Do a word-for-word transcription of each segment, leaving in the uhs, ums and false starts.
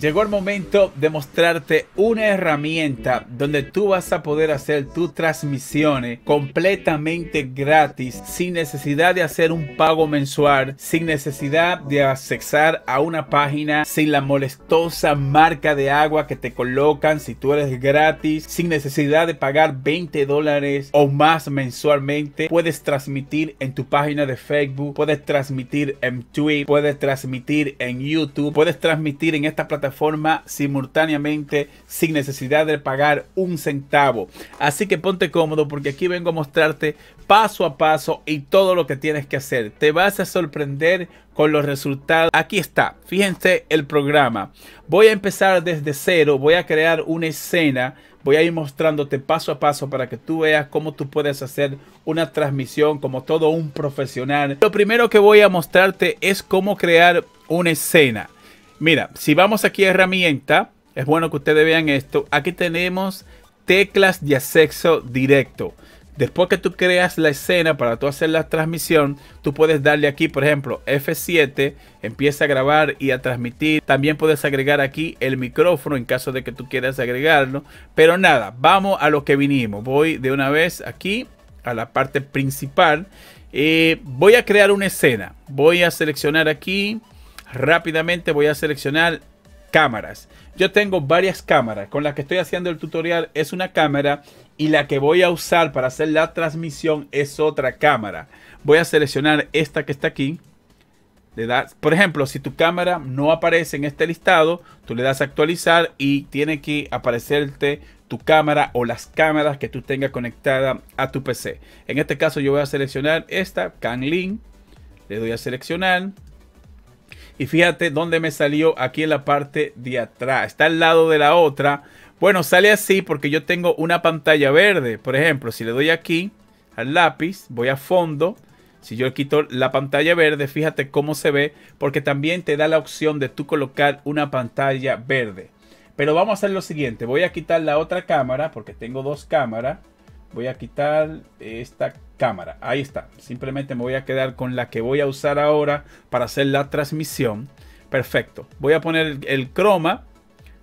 Llegó el momento de mostrarte una herramienta donde tú vas a poder hacer tus transmisiones completamente gratis, sin necesidad de hacer un pago mensual, sin necesidad de accesar a una página, sin la molestosa marca de agua que te colocan si tú eres gratis, sin necesidad de pagar veinte dólares o más mensualmente. Puedes transmitir en tu página de Facebook, puedes transmitir en Twitch, puedes transmitir en YouTube, puedes transmitir en esta plataforma forma simultáneamente sin necesidad de pagar un centavo. Así que ponte cómodo, porque aquí vengo a mostrarte paso a paso y todo lo que tienes que hacer. Te vas a sorprender con los resultados. Aquí está, fíjense el programa. Voy a empezar desde cero, voy a crear una escena. Voy a ir mostrándote paso a paso para que tú veas cómo tú puedes hacer una transmisión como todo un profesional. Lo primero que voy a mostrarte es cómo crear una escena. Mira, si vamos aquí a herramienta, es bueno que ustedes vean esto. Aquí tenemos teclas de acceso directo. Después que tú creas la escena para tú hacer la transmisión, tú puedes darle aquí, por ejemplo, F siete, empieza a grabar y a transmitir. También puedes agregar aquí el micrófono en caso de que tú quieras agregarlo. Pero nada, vamos a lo que vinimos. Voy de una vez aquí a la parte principal. Eh, voy a crear una escena. Voy a seleccionar aquí. Rápidamente voy a seleccionar cámaras. Yo tengo varias cámaras. Con las que estoy haciendo el tutorial es una cámara, y la que voy a usar para hacer la transmisión es otra cámara. Voy a seleccionar esta que está aquí. Le das, por ejemplo, si tu cámara no aparece en este listado, tú le das a actualizar y tiene que aparecerte tu cámara o las cámaras que tú tengas conectada a tu P C. En este caso yo voy a seleccionar esta, CamLink. Le doy a seleccionar. Y fíjate dónde me salió, aquí en la parte de atrás. Está al lado de la otra. Bueno, sale así porque yo tengo una pantalla verde. Por ejemplo, si le doy aquí al lápiz, voy a fondo. Si yo quito la pantalla verde, fíjate cómo se ve. Porque también te da la opción de tú colocar una pantalla verde. Pero vamos a hacer lo siguiente. Voy a quitar la otra cámara porque tengo dos cámaras. Voy a quitar esta cámara. Ahí está. Simplemente me voy a quedar con la que voy a usar ahora para hacer la transmisión. Perfecto. Voy a poner el croma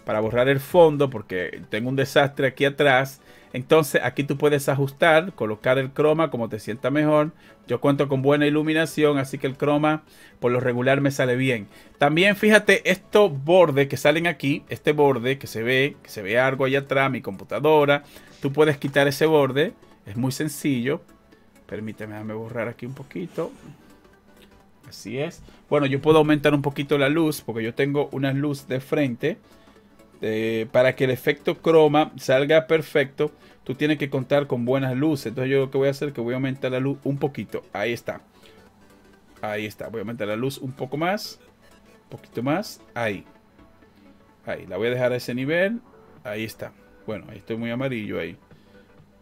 para borrar el fondo porque tengo un desastre aquí atrás. Entonces aquí tú puedes ajustar, colocar el croma como te sienta mejor. Yo cuento con buena iluminación, así que el croma por lo regular me sale bien. También fíjate estos bordes que salen aquí. Este borde que se ve, que se ve algo allá atrás, mi computadora. Tú puedes quitar ese borde, es muy sencillo. Permíteme, déjame borrar aquí un poquito. Así es. Bueno, yo puedo aumentar un poquito la luz porque yo tengo una luz de frente. Eh, para que el efecto croma salga perfecto, tú tienes que contar con buenas luces. Entonces yo lo que voy a hacer es que voy a aumentar la luz un poquito. Ahí está. Ahí está. Voy a aumentar la luz un poco más. Un poquito más. Ahí. Ahí. La voy a dejar a ese nivel. Ahí está. Bueno, ahí estoy muy amarillo ahí.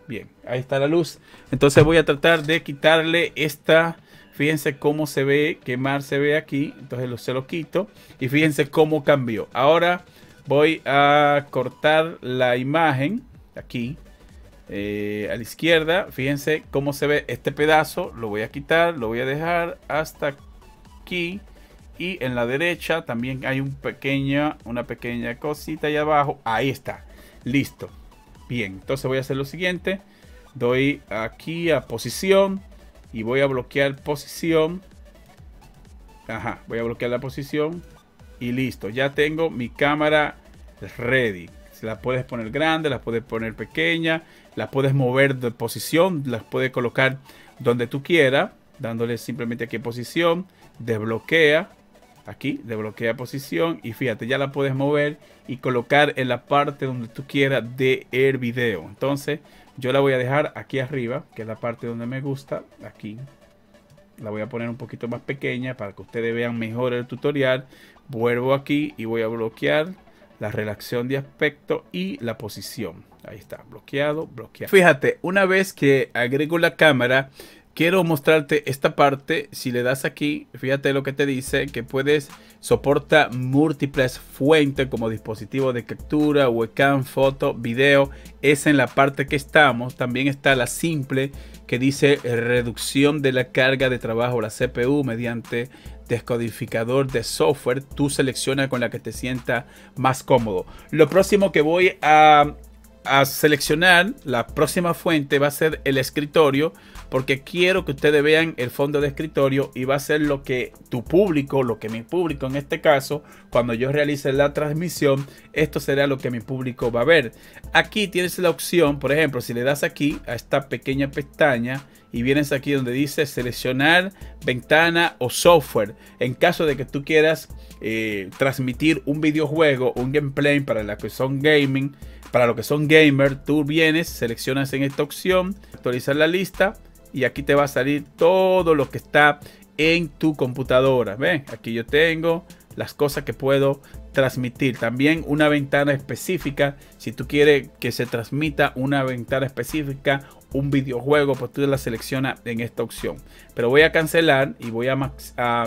Bien, ahí está la luz. Entonces voy a tratar de quitarle esta. Fíjense cómo se ve, qué mal se ve aquí. Entonces lo, se lo quito. Y fíjense cómo cambió. Ahora voy a cortar la imagen. Aquí. Eh, a la izquierda. Fíjense cómo se ve este pedazo. Lo voy a quitar. Lo voy a dejar hasta aquí. Y en la derecha también hay un pequeña, una pequeña cosita ahí abajo. Ahí está. Listo. Bien, entonces voy a hacer lo siguiente. Doy aquí a posición y voy a bloquear posición. Ajá, voy a bloquear la posición y listo. Ya tengo mi cámara ready. La puedes poner grande, la puedes poner pequeña, la puedes mover de posición, las puedes colocar donde tú quieras, dándole simplemente aquí posición, desbloquea. Aquí, desbloquea posición y fíjate, ya la puedes mover y colocar en la parte donde tú quieras del video. Entonces, yo la voy a dejar aquí arriba, que es la parte donde me gusta. Aquí la voy a poner un poquito más pequeña para que ustedes vean mejor el tutorial. Vuelvo aquí y voy a bloquear la relación de aspecto y la posición. Ahí está, bloqueado, bloqueado. Fíjate, una vez que agrego la cámara, quiero mostrarte esta parte. Si le das aquí, fíjate lo que te dice, que puedes soportar múltiples fuentes como dispositivos de captura, webcam, foto, video. Es en la parte que estamos. También está la simple que dice reducción de la carga de trabajo, la C P U mediante descodificador de software, tú selecciona con la que te sienta más cómodo. Lo próximo que voy a, a seleccionar, la próxima fuente va a ser el escritorio, porque quiero que ustedes vean el fondo de escritorio y va a ser lo que tu público, lo que mi público en este caso, cuando yo realice la transmisión, esto será lo que mi público va a ver. Aquí tienes la opción, por ejemplo, si le das aquí a esta pequeña pestaña, y vienes aquí donde dice seleccionar ventana o software. En caso de que tú quieras eh, transmitir un videojuego, un gameplay para los que son gaming, para los que son gamer, tú vienes, seleccionas en esta opción, actualizar la lista y aquí te va a salir todo lo que está en tu computadora. Ven, aquí yo tengo las cosas que puedo transmitir. También una ventana específica. Si tú quieres que se transmita una ventana específica, un videojuego, pues tú la seleccionas en esta opción. Pero voy a cancelar y voy a, max, a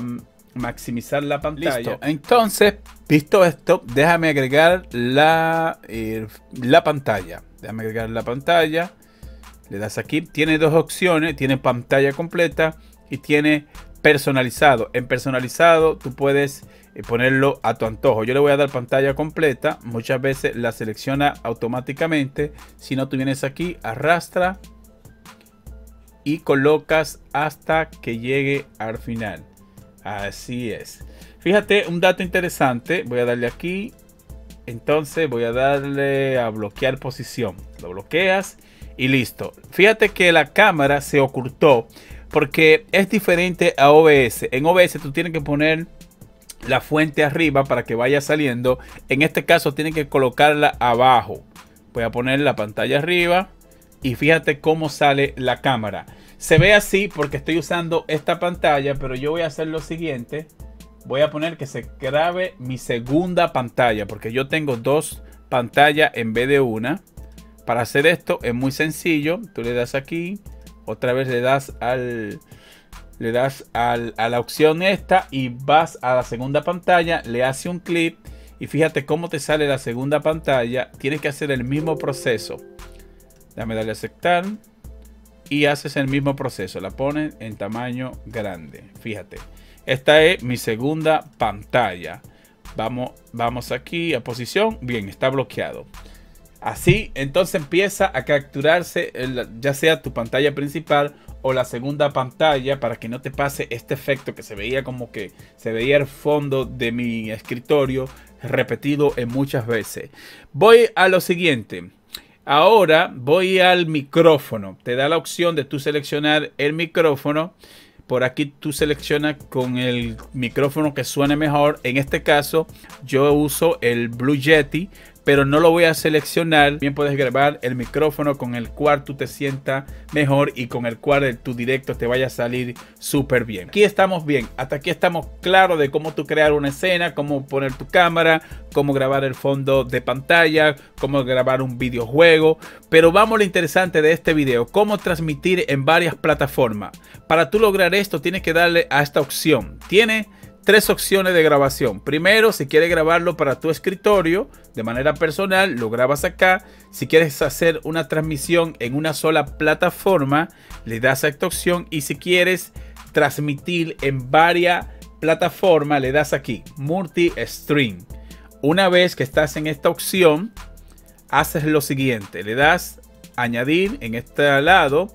maximizar la pantalla. Listo. Entonces, visto esto, déjame agregar la, eh, la pantalla. Déjame agregar la pantalla. Le das aquí. Tiene dos opciones. Tiene pantalla completa y tiene personalizado. En personalizado tú puedes ponerlo a tu antojo. Yo le voy a dar pantalla completa. Muchas veces la selecciona automáticamente. Si no, tú vienes aquí, arrastra y colocas hasta que llegue al final. Así es. Fíjate un dato interesante. Voy a darle aquí. Entonces voy a darle a bloquear posición. Lo bloqueas y listo. Fíjate que la cámara se ocultó, porque es diferente a O B S. En O B S tú tienes que poner la fuente arriba para que vaya saliendo. En este caso tienes que colocarla abajo. Voy a poner la pantalla arriba y fíjate cómo sale la cámara. Se ve así porque estoy usando esta pantalla, pero yo voy a hacer lo siguiente. Voy a poner que se grabe mi segunda pantalla, porque yo tengo dos pantallas en vez de una. Para hacer esto es muy sencillo. Tú le das aquí. Otra vez le das al le das al, a la opción esta y vas a la segunda pantalla, le hace un clip y fíjate cómo te sale la segunda pantalla. Tienes que hacer el mismo proceso. Dame darle a aceptar y haces el mismo proceso. La pones en tamaño grande. Fíjate, esta es mi segunda pantalla. Vamos, vamos aquí a posición. Bien, está bloqueado. Así, entonces empieza a capturarse el, ya sea tu pantalla principal o la segunda pantalla, para que no te pase este efecto que se veía como que se veía el fondo de mi escritorio repetido en muchas veces. Voy a lo siguiente. Ahora voy al micrófono. Te da la opción de tú seleccionar el micrófono. Por aquí tú seleccionas con el micrófono que suene mejor. En este caso yo uso el Blue Yeti, pero no lo voy a seleccionar. También puedes grabar el micrófono con el cual tú te sientas mejor y con el cual tu directo te vaya a salir súper bien. Aquí estamos bien. Hasta aquí estamos claros de cómo tú crear una escena, cómo poner tu cámara, cómo grabar el fondo de pantalla, cómo grabar un videojuego. Pero vamos a lo interesante de este video. Cómo transmitir en varias plataformas. Para tú lograr esto tienes que darle a esta opción. Tiene tres opciones de grabación. Primero, si quieres grabarlo para tu escritorio de manera personal, lo grabas acá. Si quieres hacer una transmisión en una sola plataforma, le das a esta opción. Y si quieres transmitir en varias plataformas, le das aquí, multi-stream. Una vez que estás en esta opción, haces lo siguiente. Le das añadir en este lado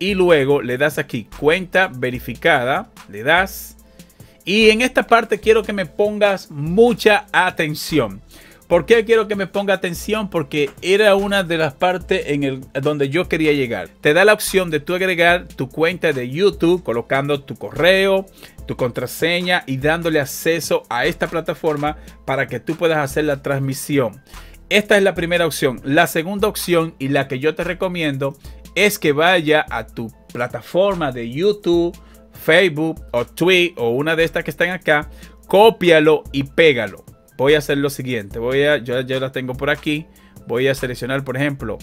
y luego le das aquí, cuenta verificada. Le das. Y en esta parte quiero que me pongas mucha atención. ¿Por qué quiero que me ponga atención? Porque era una de las partes en el, donde yo quería llegar. Te da la opción de tú agregar tu cuenta de YouTube, colocando tu correo, tu contraseña y dándole acceso a esta plataforma para que tú puedas hacer la transmisión. Esta es la primera opción. La segunda opción y la que yo te recomiendo es que vaya a tu plataforma de YouTube, Facebook o Twitch o una de estas que están acá, cópialo y pégalo. Voy a hacer lo siguiente. Voy a, yo ya la tengo por aquí. Voy a seleccionar, por ejemplo,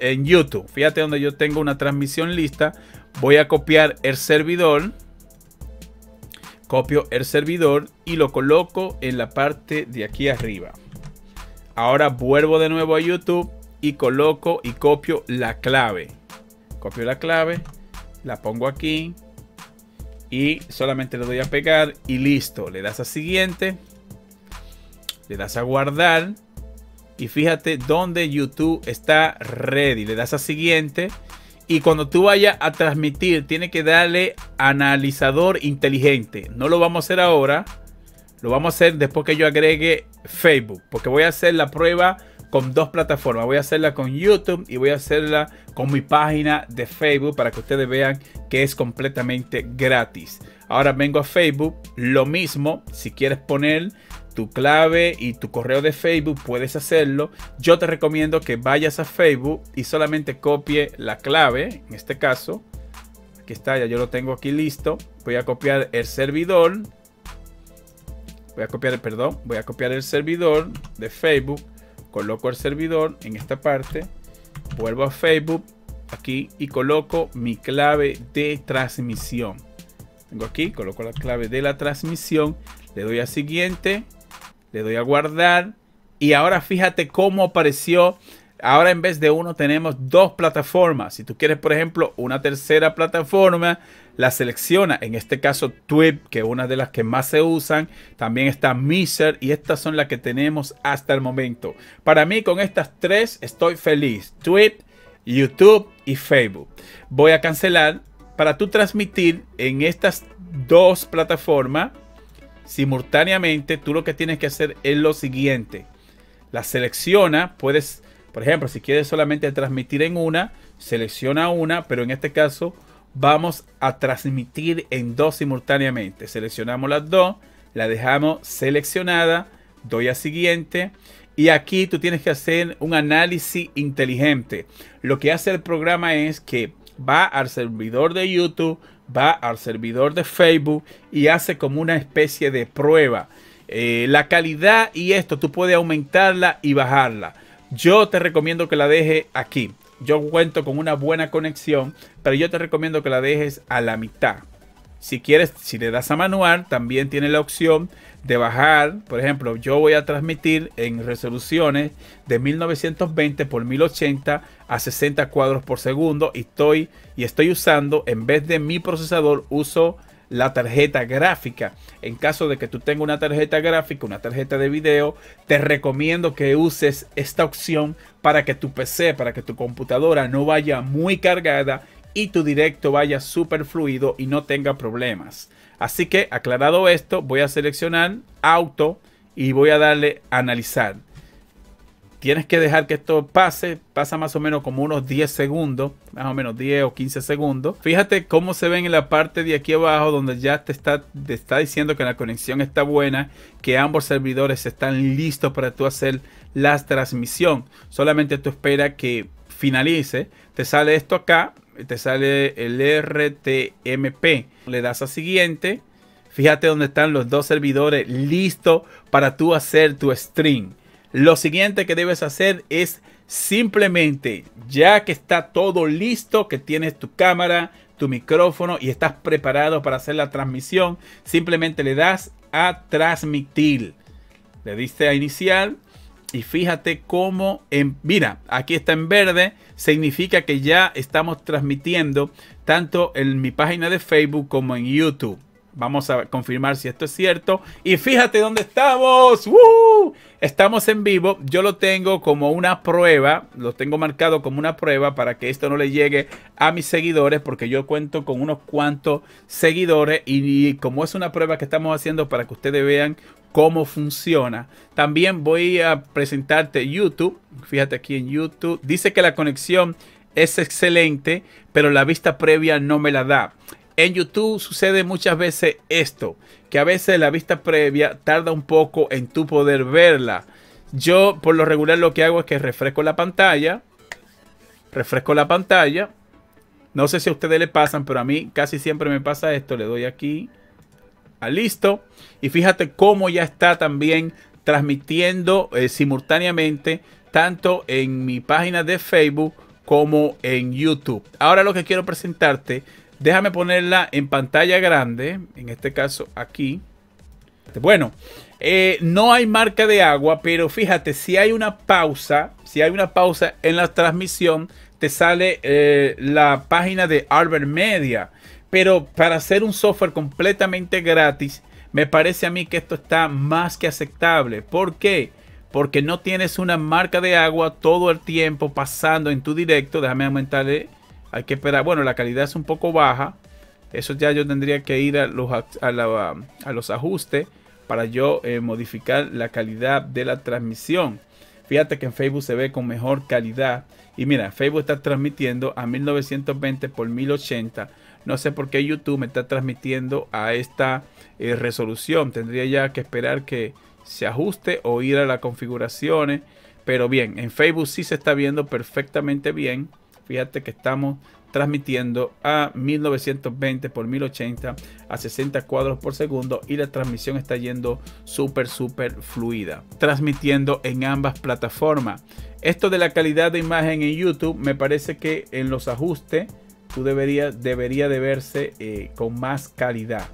en YouTube. Fíjate donde yo tengo una transmisión lista. Voy a copiar el servidor. Copio el servidor y lo coloco en la parte de aquí arriba. Ahora vuelvo de nuevo a YouTube y coloco y copio la clave. Copio la clave, la pongo aquí. y solamente le doy a pegar y listo. Le das a siguiente, le das a guardar y fíjate donde YouTube está ready. Le das a siguiente y cuando tú vayas a transmitir tiene que darle analizador inteligente. No lo vamos a hacer ahora, lo vamos a hacer después que yo agregue Facebook, porque voy a hacer la prueba con dos plataformas. Voy a hacerla con YouTube y voy a hacerla con mi página de Facebook para que ustedes vean que es completamente gratis. Ahora vengo a Facebook, lo mismo. Si quieres poner tu clave y tu correo de Facebook, puedes hacerlo. Yo te recomiendo que vayas a Facebook y solamente copie la clave. En este caso, aquí está, ya yo lo tengo aquí listo. Voy a copiar el servidor. Voy a copiar, perdón, voy a copiar el servidor de Facebook. Coloco el servidor en esta parte, vuelvo a Facebook aquí y coloco mi clave de transmisión. Tengo aquí, coloco la clave de la transmisión, le doy a siguiente, le doy a guardar y ahora fíjate cómo apareció. Ahora en vez de uno tenemos dos plataformas. Si tú quieres, por ejemplo, una tercera plataforma, la selecciona. En este caso Twitch, que es una de las que más se usan. También está Mixer y estas son las que tenemos hasta el momento. Para mí con estas tres estoy feliz. Twitch, YouTube y Facebook. Voy a cancelar. Para tú transmitir en estas dos plataformas simultáneamente, tú lo que tienes que hacer es lo siguiente. La selecciona, puedes... Por ejemplo, si quieres solamente transmitir en una, selecciona una, pero en este caso vamos a transmitir en dos simultáneamente. Seleccionamos las dos, la dejamos seleccionada, doy a siguiente y aquí tú tienes que hacer un análisis inteligente. Lo que hace el programa es que va al servidor de YouTube, va al servidor de Facebook y hace como una especie de prueba. Eh, la calidad y esto tú puedes aumentarla y bajarla. Yo te recomiendo que la dejes aquí. Yo cuento con una buena conexión, pero yo te recomiendo que la dejes a la mitad. Si quieres, si le das a manual, también tiene la opción de bajar. Por ejemplo, yo voy a transmitir en resoluciones de mil novecientos veinte por mil ochenta a sesenta cuadros por segundo. Y estoy, y estoy usando, en vez de mi procesador, uso la tarjeta gráfica. En caso de que tú tengas una tarjeta gráfica, una tarjeta de video, te recomiendo que uses esta opción para que tu P C, para que tu computadora no vaya muy cargada y tu directo vaya súper fluido y no tenga problemas. Así que, aclarado esto, voy a seleccionar auto y voy a darle analizar. Tienes que dejar que esto pase, pasa más o menos como unos diez segundos, más o menos diez o quince segundos. Fíjate cómo se ven en la parte de aquí abajo donde ya te está, te está diciendo que la conexión está buena, que ambos servidores están listos para tú hacer la transmisión. Solamente tú espera que finalice, te sale esto acá, te sale el R T M P, le das a siguiente. Fíjate dónde están los dos servidores listos para tú hacer tu stream. Lo siguiente que debes hacer es simplemente, ya que está todo listo, que tienes tu cámara, tu micrófono y estás preparado para hacer la transmisión, simplemente le das a transmitir. Le diste a iniciar y fíjate cómo, en, mira, aquí está en verde, significa que ya estamos transmitiendo tanto en mi página de Facebook como en YouTube. Vamos a confirmar si esto es cierto. Y fíjate dónde estamos. ¡Uh! Estamos en vivo. Yo lo tengo como una prueba. Lo tengo marcado como una prueba para que esto no le llegue a mis seguidores. Porque yo cuento con unos cuantos seguidores. Y, y como es una prueba que estamos haciendo para que ustedes vean cómo funciona. También voy a presentarte YouTube. Fíjate aquí en YouTube. Dice que la conexión es excelente. Pero la vista previa no me la da. En YouTube sucede muchas veces esto, que a veces la vista previa tarda un poco en tú poder verla. Yo por lo regular lo que hago es que refresco la pantalla, refresco la pantalla. No sé si a ustedes le pasan, pero a mí casi siempre me pasa esto. Le doy aquí a listo y fíjate cómo ya está también transmitiendo eh, simultáneamente tanto en mi página de Facebook como en YouTube. Ahora lo que quiero presentarte, déjame ponerla en pantalla grande, en este caso aquí. Bueno, eh, no hay marca de agua, pero fíjate, si hay una pausa, si hay una pausa en la transmisión, te sale eh, la página de AVerMedia. Pero para hacer un software completamente gratis, me parece a mí que esto está más que aceptable. ¿Por qué? Porque no tienes una marca de agua todo el tiempo pasando en tu directo. Déjame aumentarle. Hay que esperar. Bueno, la calidad es un poco baja. Eso ya yo tendría que ir a los, a la, a los ajustes para yo eh, modificar la calidad de la transmisión. Fíjate que en Facebook se ve con mejor calidad. Y mira, Facebook está transmitiendo a mil novecientos veinte por mil ochenta. No sé por qué YouTube me está transmitiendo a esta eh, resolución. Tendría ya que esperar que se ajuste o ir a las configuraciones. Pero bien, en Facebook sí se está viendo perfectamente bien. Fíjate que estamos transmitiendo a mil novecientos veinte por mil ochenta a sesenta cuadros por segundo y la transmisión está yendo súper súper fluida, transmitiendo en ambas plataformas. Esto de la calidad de imagen en YouTube, me parece que en los ajustes tú deberías debería de verse eh, con más calidad.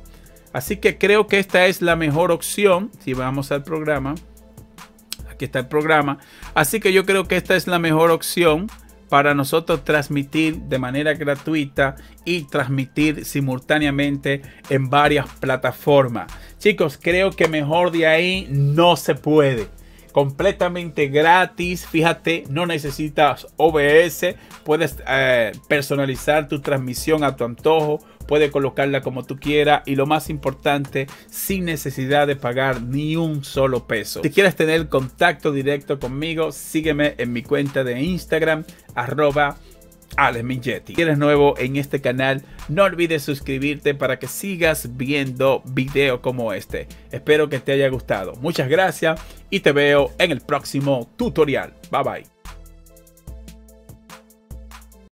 Así que creo que esta es la mejor opción. Si vamos al programa, aquí está el programa. Así que yo creo que esta es la mejor opción para nosotros transmitir de manera gratuita y transmitir simultáneamente en varias plataformas. Chicos, creo que mejor de ahí no se puede. Completamente gratis, fíjate, no necesitas O B S, puedes eh, personalizar tu transmisión a tu antojo, puedes colocarla como tú quieras y lo más importante, sin necesidad de pagar ni un solo peso. Si quieres tener contacto directo conmigo, sígueme en mi cuenta de Instagram, arroba Alex Mingetti. Si eres nuevo en este canal, no olvides suscribirte para que sigas viendo videos como este. Espero que te haya gustado. Muchas gracias y te veo en el próximo tutorial. Bye bye.